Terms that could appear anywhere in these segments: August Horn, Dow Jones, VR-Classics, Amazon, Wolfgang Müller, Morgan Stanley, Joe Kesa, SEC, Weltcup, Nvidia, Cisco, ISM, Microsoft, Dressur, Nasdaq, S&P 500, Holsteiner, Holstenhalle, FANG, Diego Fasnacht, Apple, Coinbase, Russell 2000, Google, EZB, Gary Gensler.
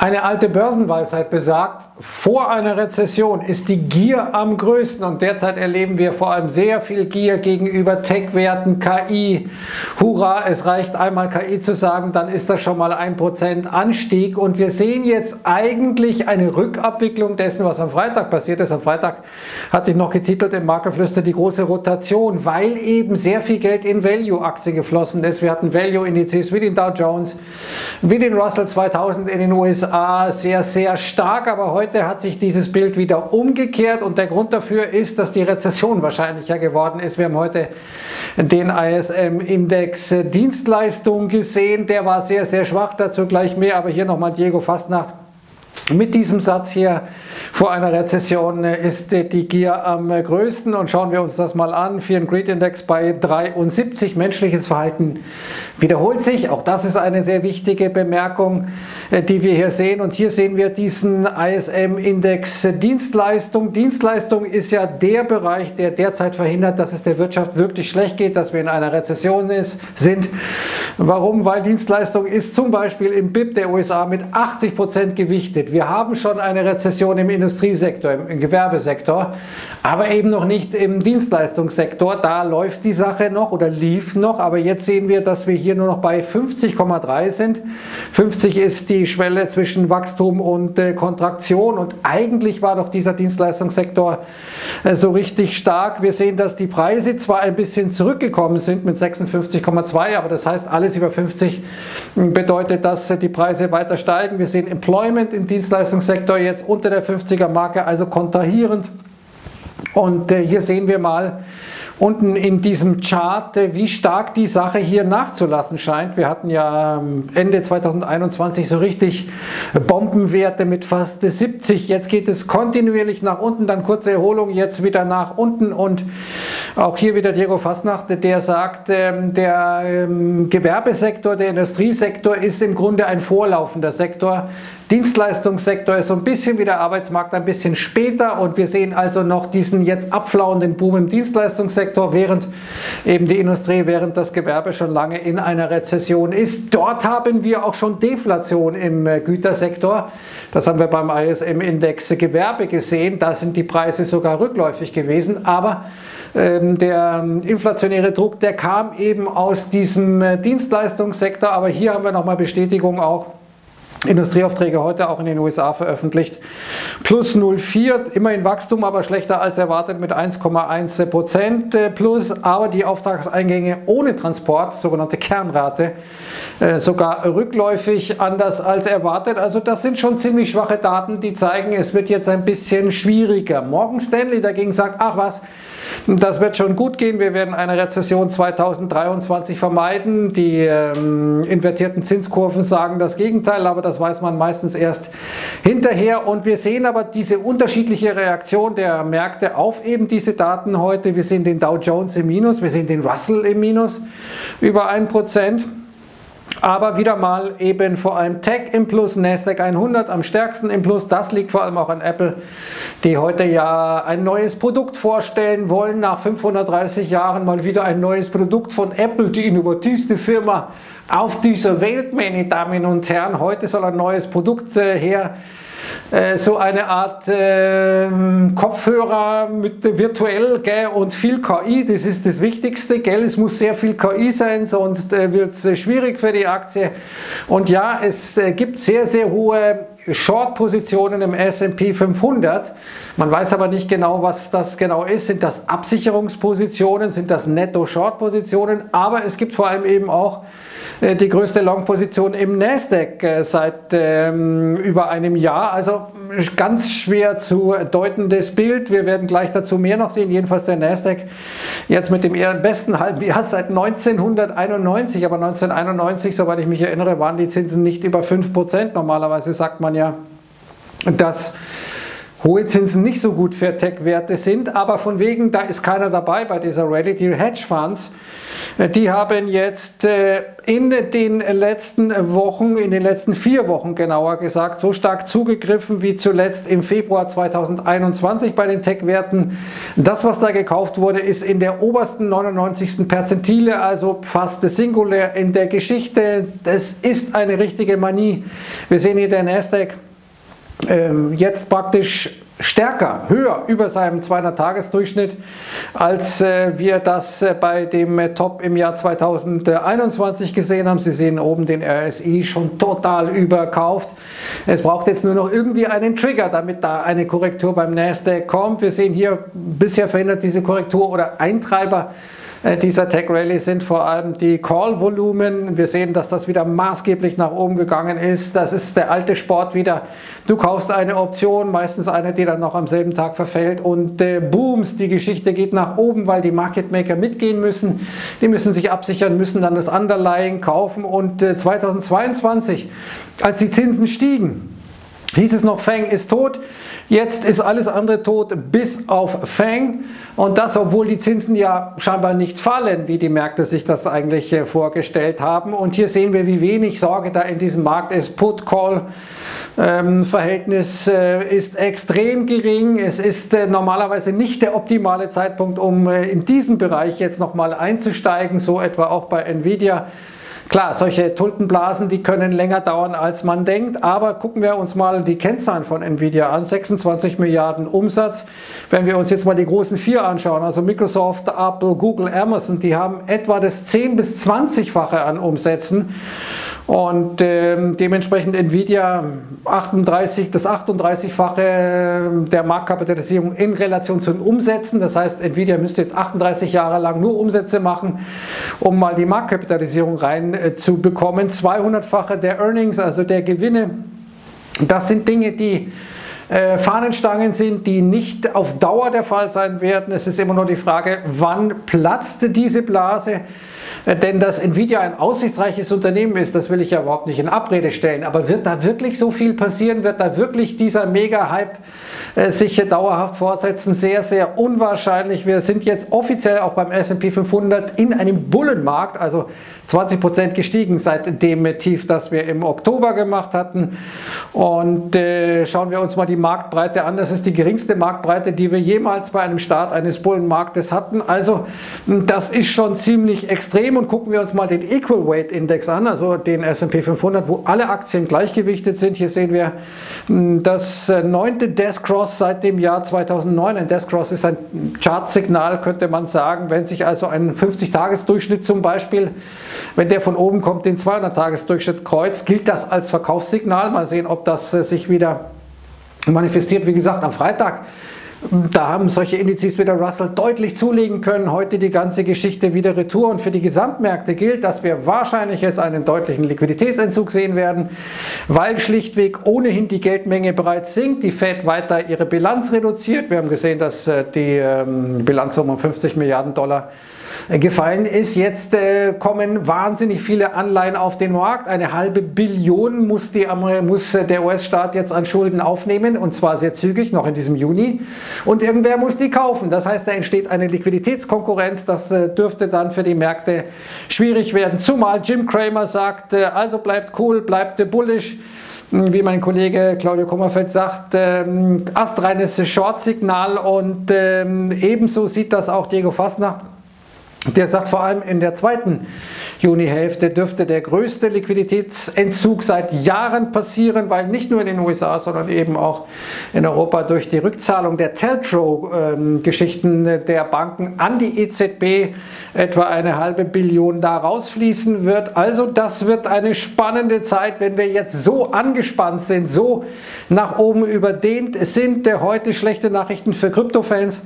Eine alte Börsenweisheit besagt, vor einer Rezession ist die Gier am größten, und derzeit erleben wir vor allem sehr viel Gier gegenüber Tech-Werten, KI. Hurra, es reicht einmal KI zu sagen, dann ist das schon mal 1% Anstieg, und wir sehen jetzt eigentlich eine Rückabwicklung dessen, was am Freitag passiert ist. Am Freitag hatte ich noch getitelt im Marktgeflüster die große Rotation, weil eben sehr viel Geld in Value-Aktien geflossen ist. Wir hatten Value-Indizes wie den Dow Jones, wie den Russell 2000 in den USA. Sehr, sehr stark, aber heute hat sich dieses Bild wieder umgekehrt, und der Grund dafür ist, dass die Rezession wahrscheinlicher geworden ist. Wir haben heute den ISM-Index Dienstleistung gesehen, der war sehr, sehr schwach, dazu gleich mehr, aber hier nochmal Diego Fasnacht mit diesem Satz hier: vor einer Rezession ist die Gier am größten, und schauen wir uns das mal an. Fear and Greed Index bei 73, menschliches Verhalten wiederholt sich, auch das ist eine sehr wichtige Bemerkung, die wir hier sehen, und hier sehen wir diesen ISM-Index Dienstleistung. Dienstleistung ist ja der Bereich, der derzeit verhindert, dass es der Wirtschaft wirklich schlecht geht, dass wir in einer Rezession sind. Warum? Weil Dienstleistung ist zum Beispiel im BIP der USA mit 80% gewichtet. Wir haben schon eine Rezession im Industriesektor, im Gewerbesektor, aber eben noch nicht im Dienstleistungssektor. Da läuft die Sache noch oder lief noch, aber jetzt sehen wir, dass wir hier nur noch bei 50,3 sind. 50 ist die Schwelle zwischen Wachstum und Kontraktion, und eigentlich war doch dieser Dienstleistungssektor so richtig stark. Wir sehen, dass die Preise zwar ein bisschen zurückgekommen sind mit 56,2, aber das heißt, alles über 50 bedeutet, dass die Preise weiter steigen. Wir sehen Employment im Dienstleistungssektor jetzt unter der 50er Marke, also kontrahierend. Und hier sehen wir mal unten in diesem Chart, wie stark die Sache hier nachzulassen scheint. Wir hatten ja Ende 2021 so richtig Bombenwerte mit fast 70. Jetzt geht es kontinuierlich nach unten, dann kurze Erholung, jetzt wieder nach unten. Und auch hier wieder Diego Fasnacht, der sagt, der Gewerbesektor, der Industriesektor ist im Grunde ein vorlaufender Sektor. Dienstleistungssektor ist so ein bisschen wie der Arbeitsmarkt, ein bisschen später, und wir sehen also noch diesen jetzt abflauenden Boom im Dienstleistungssektor, während eben die Industrie, während das Gewerbe schon lange in einer Rezession ist. Dort haben wir auch schon Deflation im Gütersektor. Das haben wir beim ISM-Index Gewerbe gesehen. Da sind die Preise sogar rückläufig gewesen, aber der inflationäre Druck, der kam eben aus diesem Dienstleistungssektor. Aber hier haben wir nochmal Bestätigung, auch Industrieaufträge heute auch in den USA veröffentlicht. Plus 0,4, immerhin Wachstum, aber schlechter als erwartet mit 1,1% plus. Aber die Auftragseingänge ohne Transport, sogenannte Kernrate, sogar rückläufig, anders als erwartet. Also das sind schon ziemlich schwache Daten, die zeigen, es wird jetzt ein bisschen schwieriger. Morgan Stanley dagegen sagt, ach was, das wird schon gut gehen, wir werden eine Rezession 2023 vermeiden. Die invertierten Zinskurven sagen das Gegenteil, aber das weiß man meistens erst hinterher. Und wir sehen aber diese unterschiedliche Reaktion der Märkte auf eben diese Daten heute. Wir sehen den Dow Jones im Minus, wir sehen den Russell im Minus über 1%. Aber wieder mal eben vor allem Tech im Plus, Nasdaq 100 am stärksten im Plus. Das liegt vor allem auch an Apple, die heute ja ein neues Produkt vorstellen wollen. Nach 530 Jahren mal wieder ein neues Produkt von Apple, die innovativste Firma auf dieser Welt, meine Damen und Herren. Heute soll ein neues Produkt her. So eine Art Kopfhörer mit virtuell, gell, und viel KI, das ist das Wichtigste, gell. Es muss sehr viel KI sein, sonst wird es schwierig für die Aktie. Und ja, es gibt sehr, sehr hohe Short-Positionen im S&P 500. Man weiß aber nicht genau, was das genau ist. Sind das Absicherungspositionen? Sind das Netto-Short-Positionen? Aber es gibt vor allem eben auch die größte Long-Position im Nasdaq seit über einem Jahr. Also ganz schwer zu deutendes Bild. Wir werden gleich dazu mehr noch sehen. Jedenfalls der Nasdaq jetzt mit dem besten halben Jahr seit 1991. Aber 1991, soweit ich mich erinnere, waren die Zinsen nicht über 5%. Normalerweise sagt man ja, dass hohe Zinsen nicht so gut für Tech-Werte sind, aber von wegen, da ist keiner dabei bei dieser Rallye. Die Hedgefonds, die haben jetzt in den letzten Wochen, in den letzten 4 Wochen genauer gesagt, so stark zugegriffen wie zuletzt im Februar 2021 bei den Tech-Werten. Das, was da gekauft wurde, ist in der obersten 99. Perzentile, also fast das Singulär in der Geschichte. Das ist eine richtige Manie. Wir sehen hier den Nasdaq jetzt praktisch stärker, höher über seinem 200-Tages-Durchschnitt, als wir das bei dem Top im Jahr 2021 gesehen haben. Sie sehen oben den RSI schon total überkauft. Es braucht jetzt nur noch irgendwie einen Trigger, damit da eine Korrektur beim Nasdaq kommt. Wir sehen hier, bisher verhindert diese Korrektur oder Eintreiber dieser Tech-Rally sind vor allem die Call-Volumen. Wir sehen, dass das wieder maßgeblich nach oben gegangen ist. Das ist der alte Sport wieder. Du kaufst eine Option, meistens eine, die dann noch am selben Tag verfällt und booms, die Geschichte geht nach oben, weil die Market Maker mitgehen müssen. Die müssen sich absichern, müssen dann das Underlying kaufen und 2022, als die Zinsen stiegen, hieß es noch, FANG ist tot, jetzt ist alles andere tot bis auf FANG und das, obwohl die Zinsen ja scheinbar nicht fallen, wie die Märkte sich das eigentlich vorgestellt haben. Und hier sehen wir, wie wenig Sorge da in diesem Markt ist. Put-Call-Verhältnis ist extrem gering. Es ist normalerweise nicht der optimale Zeitpunkt, um in diesen Bereich jetzt nochmal einzusteigen, so etwa auch bei Nvidia. Klar, solche Tulpenblasen, die können länger dauern, als man denkt, aber gucken wir uns mal die Kennzahlen von Nvidia an, 26 Milliarden Umsatz. Wenn wir uns jetzt mal die großen 4 anschauen, also Microsoft, Apple, Google, Amazon, die haben etwa das 10- bis 20-fache an Umsätzen und dementsprechend Nvidia das 38-fache der Marktkapitalisierung in Relation zu den Umsätzen. Das heißt, Nvidia müsste jetzt 38 Jahre lang nur Umsätze machen, um mal die Marktkapitalisierung rein zu bekommen, 200-fache der Earnings, also der Gewinne. Das sind Dinge, die Fahnenstangen sind, die nicht auf Dauer der Fall sein werden. Es ist immer nur die Frage, wann platzte diese Blase? Denn dass Nvidia ein aussichtsreiches Unternehmen ist, das will ich ja überhaupt nicht in Abrede stellen. Aber wird da wirklich so viel passieren? Wird da wirklich dieser Mega-Hype sich dauerhaft fortsetzen? Sehr, sehr unwahrscheinlich. Wir sind jetzt offiziell auch beim S&P 500 in einem Bullenmarkt, also 20% gestiegen seit dem Tief, das wir im Oktober gemacht hatten. Und schauen wir uns mal die Marktbreite an. Das ist die geringste Marktbreite, die wir jemals bei einem Start eines Bullenmarktes hatten. Also das ist schon ziemlich extrem. Und gucken wir uns mal den Equal Weight Index an, also den S&P 500, wo alle Aktien gleichgewichtet sind. Hier sehen wir das 9. Death Cross seit dem Jahr 2009. Ein Death Cross ist ein Chartsignal, könnte man sagen, wenn sich also ein 50-Tages-Durchschnitt zum Beispiel, wenn der von oben kommt, den 200-Tages-Durchschnitt kreuzt, gilt das als Verkaufssignal. Mal sehen, ob das sich wieder manifestiert. Wie gesagt, am Freitag, da haben solche Indizes wie der Russell deutlich zulegen können. Heute die ganze Geschichte wieder retour. Und für die Gesamtmärkte gilt, dass wir wahrscheinlich jetzt einen deutlichen Liquiditätsentzug sehen werden, weil schlichtweg ohnehin die Geldmenge bereits sinkt. Die Fed weiter ihre Bilanz reduziert. Wir haben gesehen, dass die Bilanzsumme um 50 Milliarden Dollar gefallen ist. Jetzt kommen wahnsinnig viele Anleihen auf den Markt. Eine halbe Billion muss der US-Staat jetzt an Schulden aufnehmen und zwar sehr zügig, noch in diesem Juni. Und irgendwer muss die kaufen. Das heißt, da entsteht eine Liquiditätskonkurrenz. Das dürfte dann für die Märkte schwierig werden. Zumal Jim Cramer sagt, also bleibt cool, bleibt bullish. Wie mein Kollege Claudio Kummerfeld sagt, astreines Short-Signal und ebenso sieht das auch Diego Fasnacht. Der sagt, vor allem in der zweiten Junihälfte dürfte der größte Liquiditätsentzug seit Jahren passieren, weil nicht nur in den USA, sondern eben auch in Europa durch die Rückzahlung der Teltro-Geschichten der Banken an die EZB etwa eine halbe Billion da rausfließen wird. Also das wird eine spannende Zeit, wenn wir jetzt so angespannt sind, so nach oben überdehnt sind. Heute schlechte Nachrichten für Kryptofans.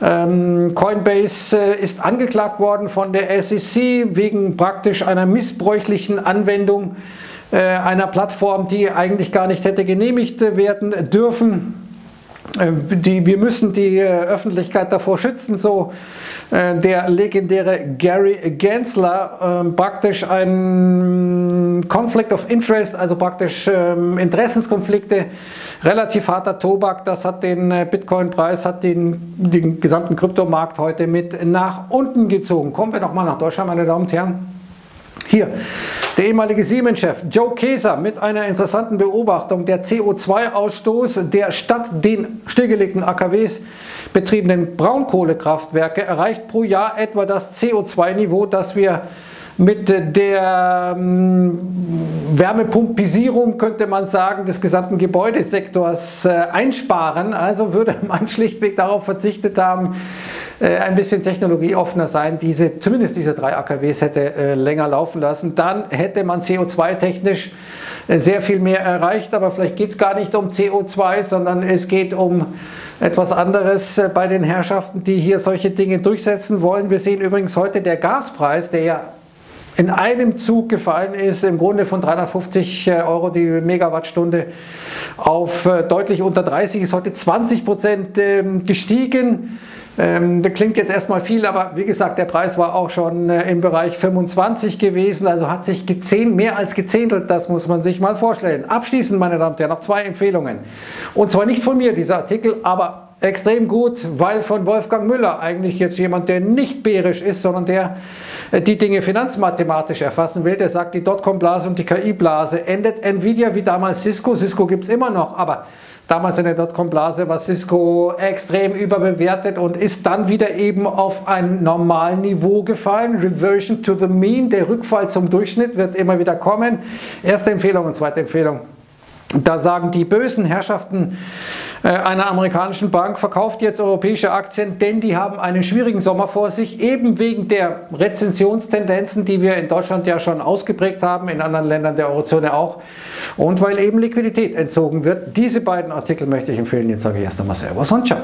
Coinbase ist angeklagt worden von der SEC wegen praktisch einer missbräuchlichen Anwendung einer Plattform, die eigentlich gar nicht hätte genehmigt werden dürfen. Wir müssen die Öffentlichkeit davor schützen, so der legendäre Gary Gensler, praktisch ein Conflict of Interest, also praktisch Interessenskonflikte, relativ harter Tobak, das hat den Bitcoin-Preis, hat den gesamten Kryptomarkt heute mit nach unten gezogen. Kommen wir nochmal nach Deutschland, meine Damen und Herren. Hier, der ehemalige Siemens-Chef Joe Kesa mit einer interessanten Beobachtung. Der CO2-Ausstoß der statt den stillgelegten AKWs betriebenen Braunkohlekraftwerke erreicht pro Jahr etwa das CO2-Niveau, das wir mit der Wärmepumpisierung, könnte man sagen, des gesamten Gebäudesektors einsparen. Also würde man schlichtweg darauf verzichtet haben, ein bisschen technologieoffener sein, zumindest diese 3 AKWs hätte länger laufen lassen. Dann hätte man CO2-technisch sehr viel mehr erreicht, aber vielleicht geht es gar nicht um CO2, sondern es geht um etwas anderes bei den Herrschaften, die hier solche Dinge durchsetzen wollen. Wir sehen übrigens heute, der Gaspreis, der ja in einem Zug gefallen ist, im Grunde von 350 € die Megawattstunde auf deutlich unter 30, ist heute 20% gestiegen. Das klingt jetzt erstmal viel, aber wie gesagt, der Preis war auch schon im Bereich 25 gewesen, also hat sich mehr als gezähntelt, das muss man sich mal vorstellen. Abschließend, meine Damen und Herren, noch 2 Empfehlungen. Und zwar nicht von mir, dieser Artikel, aber extrem gut, weil von Wolfgang Müller, eigentlich jetzt jemand, der nicht bärisch ist, sondern der die Dinge finanzmathematisch erfassen will. Der sagt, die Dotcom-Blase und die KI-Blase endet Nvidia wie damals Cisco. Cisco gibt es immer noch, aber damals in der Dotcom-Blase war Cisco extrem überbewertet und ist dann wieder eben auf ein normalen Niveau gefallen. Reversion to the mean, der Rückfall zum Durchschnitt wird immer wieder kommen. Erste Empfehlung und zweite Empfehlung. Da sagen die bösen Herrschaften einer amerikanischen Bank, verkauft jetzt europäische Aktien, denn die haben einen schwierigen Sommer vor sich, eben wegen der Rezensionstendenzen, die wir in Deutschland ja schon ausgeprägt haben, in anderen Ländern der Eurozone auch, und weil eben Liquidität entzogen wird. Diese beiden Artikel möchte ich empfehlen. Jetzt sage ich erst einmal Servus und Ciao.